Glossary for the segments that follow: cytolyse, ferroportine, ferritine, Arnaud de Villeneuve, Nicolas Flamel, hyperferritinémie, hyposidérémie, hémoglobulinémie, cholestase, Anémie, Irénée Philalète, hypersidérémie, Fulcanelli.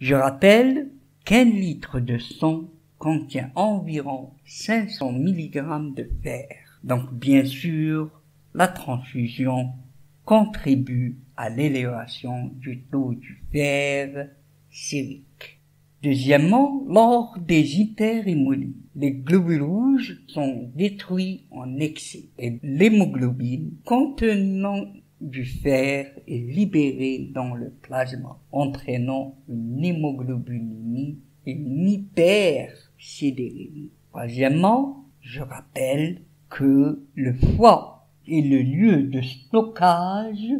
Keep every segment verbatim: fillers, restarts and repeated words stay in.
Je rappelle qu'un litre de sang contient environ cinq cents milligrammes de fer. Donc bien sûr, la transfusion contribue à l'élévation du taux du fer sérique. Deuxièmement, lors des hyperémolies, les globules rouges sont détruits en excès et l'hémoglobine contenant du fer est libérée dans le plasma, entraînant une hémoglobulinémie et une hypersidérémie. Troisièmement, je rappelle que le foie est le lieu de stockage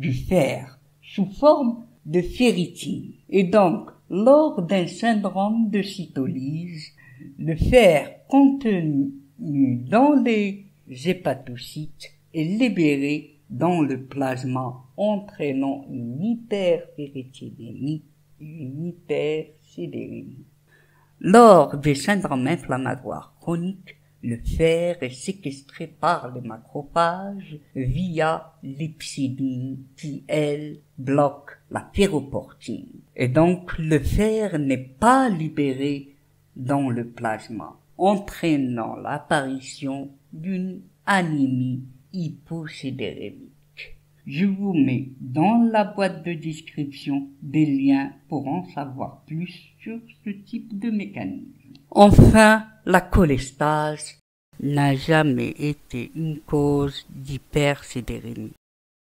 du fer sous forme de ferritine. Et donc, lors d'un syndrome de cytolyse, le fer contenu dans les hépatocytes est libéré dans le plasma, entraînant une hyperferritinémie et une hypersidérémie. Lors des syndromes inflammatoires chroniques, le fer est séquestré par les macrophages via l'hepcidine qui, elle, bloque la ferroportine. Et donc, le fer n'est pas libéré dans le plasma, entraînant l'apparition d'une anémie hyposidérémique. Je vous mets dans la boîte de description des liens pour en savoir plus sur ce type de mécanisme. Enfin, la cholestase n'a jamais été une cause d'hypersidérémie.